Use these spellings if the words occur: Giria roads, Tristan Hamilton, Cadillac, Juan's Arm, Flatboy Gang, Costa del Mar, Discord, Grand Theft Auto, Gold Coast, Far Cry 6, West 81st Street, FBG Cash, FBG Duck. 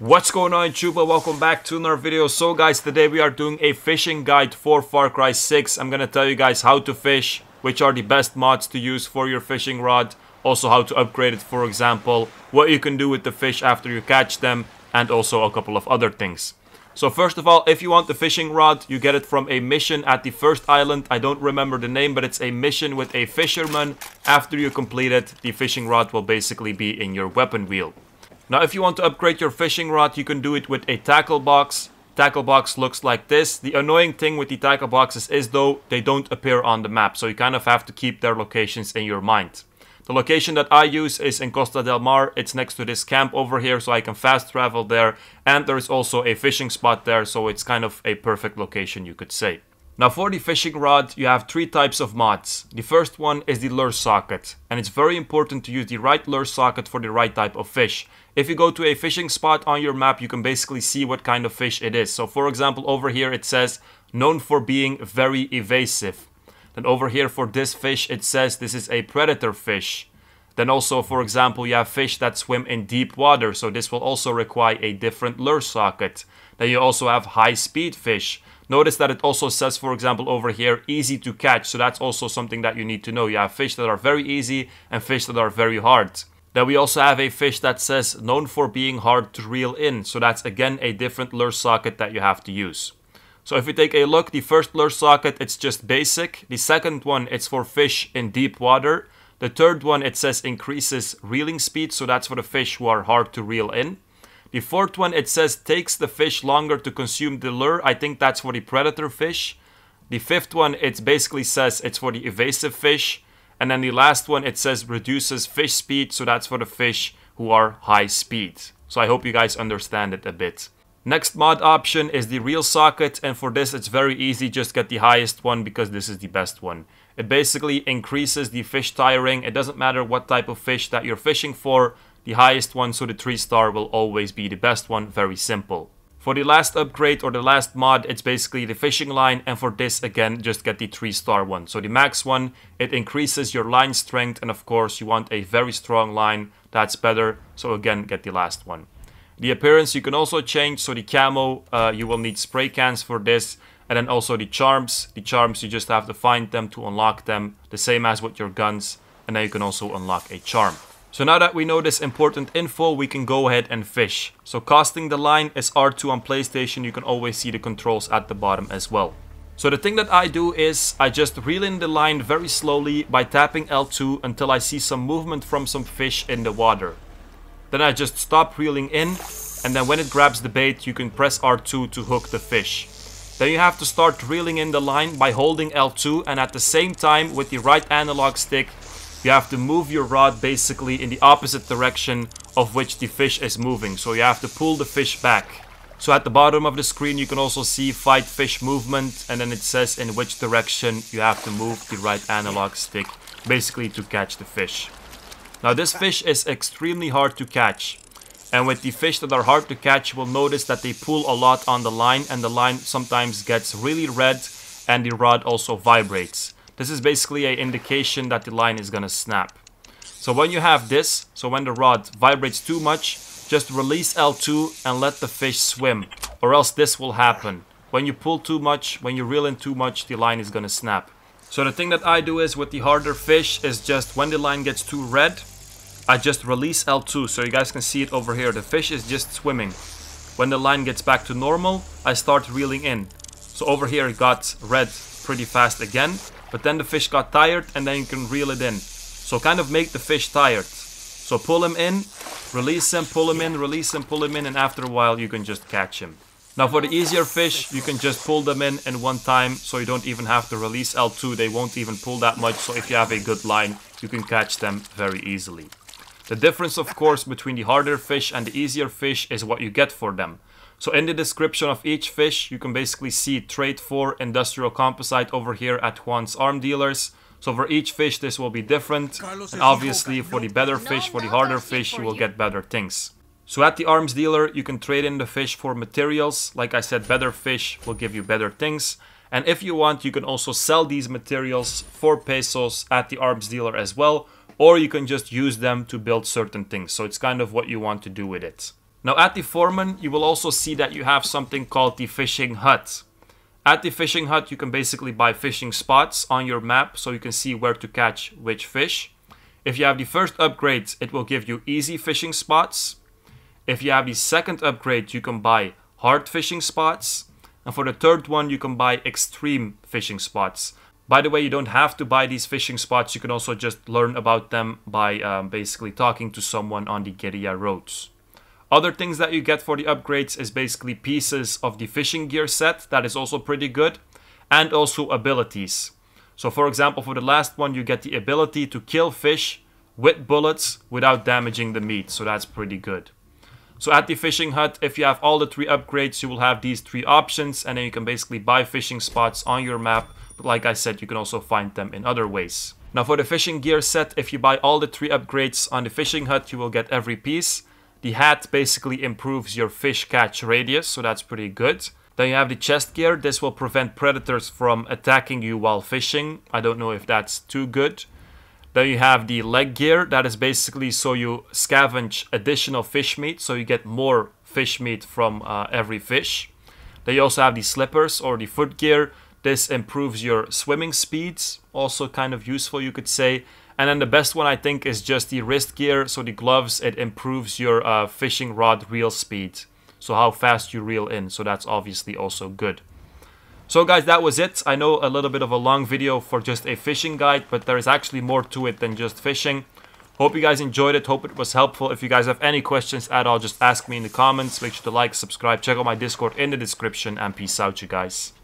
What's going on, YouTube? Welcome back to another video. So guys, today we are doing a fishing guide for Far Cry 6. I'm gonna tell you guys how to fish, which are the best mods to use for your fishing rod, also how to upgrade it, for example, what you can do with the fish after you catch them, and also a couple of other things. So first of all, if you want the fishing rod, you get it from a mission at the first island. I don't remember the name, but it's a mission with a fisherman. After you complete it, the fishing rod will basically be in your weapon wheel. Now, if you want to upgrade your fishing rod, you can do it with a tackle box. Tackle box looks like this. The annoying thing with the tackle boxes is, though, they don't appear on the map, so you kind of have to keep their locations in your mind. The location that I use is in Costa del Mar. It's next to this camp over here, so I can fast travel there. And there is also a fishing spot there, so it's kind of a perfect location, you could say. Now, for the fishing rod, you have three types of mods. The first one is the lure socket, and it's very important to use the right lure socket for the right type of fish. If you go to a fishing spot on your map, you can basically see what kind of fish it is. So for example, over here it says, known for being very evasive. Then over here for this fish, it says this is a predator fish. Then also, for example, you have fish that swim in deep water, so this will also require a different lure socket. Then you also have high-speed fish. Notice that it also says, for example, over here, easy to catch. So that's also something that you need to know. You have fish that are very easy and fish that are very hard. Then we also have a fish that says, known for being hard to reel in. So that's, again, a different lure socket that you have to use. So if you take a look, the first lure socket, it's just basic. The second one, it's for fish in deep water. The third one, it says, increases reeling speed. So that's for the fish who are hard to reel in. The fourth one, it says, takes the fish longer to consume the lure. I think that's for the predator fish. The fifth one, it basically says it's for the evasive fish. And then the last one, it says, reduces fish speed. So that's for the fish who are high speed. So I hope you guys understand it a bit. Next mod option is the reel socket. And for this, it's very easy. Just get the highest one because this is the best one. It basically increases the fish tiring. It doesn't matter what type of fish that you're fishing for. The highest one, so the 3-star, will always be the best one. Very simple. For the last upgrade or the last mod, it's basically the fishing line. And for this, again, just get the 3-star one. So the max one, it increases your line strength. And of course, you want a very strong line. That's better. So again, get the last one. The appearance you can also change. So the camo, you will need spray cans for this. And then also the charms. The charms, you just have to find them to unlock them. The same as with your guns. And then you can also unlock a charm. So now that we know this important info, we can go ahead and fish. So casting the line is R2 on PlayStation. You can always see the controls at the bottom as well. So the thing that I do is I just reel in the line very slowly by tapping L2 until I see some movement from some fish in the water. Then I just stop reeling in, and then when it grabs the bait, you can press R2 to hook the fish. Then you have to start reeling in the line by holding L2, and at the same time with the right analog stick, you have to move your rod basically in the opposite direction of which the fish is moving. So you have to pull the fish back. So at the bottom of the screen, you can also see fight fish movement. And then it says in which direction you have to move the right analog stick basically to catch the fish. Now this fish is extremely hard to catch. And with the fish that are hard to catch, you will notice that they pull a lot on the line. And the line sometimes gets really red and the rod also vibrates. This is basically an indication that the line is gonna snap. So when you have this, so when the rod vibrates too much, just release L2 and let the fish swim, or else this will happen. When you pull too much, when you reel in too much, the line is gonna snap. So the thing that I do is with the harder fish is just when the line gets too red, I just release L2. So you guys can see it over here. The fish is just swimming. When the line gets back to normal, I start reeling in. So over here it got red pretty fast again. But then the fish got tired and then you can reel it in. So kind of make the fish tired. So pull him in, release him, pull him in, release him, pull him in. And after a while you can just catch him. Now for the easier fish, you can just pull them in one time. So you don't even have to release L2. They won't even pull that much. So if you have a good line, you can catch them very easily. The difference, of course, between the harder fish and the easier fish is what you get for them. So in the description of each fish, you can basically see trade for industrial composite over here at Juan's Arm Dealers. So for each fish, this will be different. And obviously for the better fish, for the harder fish, you will get better things. So at the arms dealer, you can trade in the fish for materials. Like I said, better fish will give you better things. And if you want, you can also sell these materials for pesos at the arms dealer as well. Or you can just use them to build certain things. So it's kind of what you want to do with it. Now at the Foreman, you will also see that you have something called the Fishing Hut. At the Fishing Hut, you can basically buy fishing spots on your map so you can see where to catch which fish. If you have the first upgrade, it will give you easy fishing spots. If you have the second upgrade, you can buy hard fishing spots. And for the third one, you can buy extreme fishing spots. By the way, you don't have to buy these fishing spots. You can also just learn about them by basically talking to someone on the Giria roads. Other things that you get for the upgrades is basically pieces of the fishing gear set. That is also pretty good. And also abilities. So for example, for the last one, you get the ability to kill fish with bullets without damaging the meat. So that's pretty good. So at the Fishing Hut, if you have all the three upgrades, you will have these three options. And then you can basically buy fishing spots on your map. But like I said, you can also find them in other ways. Now for the fishing gear set, if you buy all the three upgrades on the Fishing Hut, you will get every piece. The hat basically improves your fish catch radius, so that's pretty good. Then you have the chest gear. This will prevent predators from attacking you while fishing. I don't know if that's too good. Then you have the leg gear. That is basically so you scavenge additional fish meat, so you get more fish meat from every fish. Then you also have the slippers or the foot gear. This improves your swimming speeds, also kind of useful you could say. And then the best one I think is just the wrist gear, so the gloves, it improves your fishing rod reel speed. So how fast you reel in, so that's obviously also good. So guys, that was it. I know a little bit of a long video for just a fishing guide, but there is actually more to it than just fishing. Hope you guys enjoyed it, hope it was helpful. If you guys have any questions at all, just ask me in the comments. Make sure to like, subscribe, check out my Discord in the description, and peace out you guys.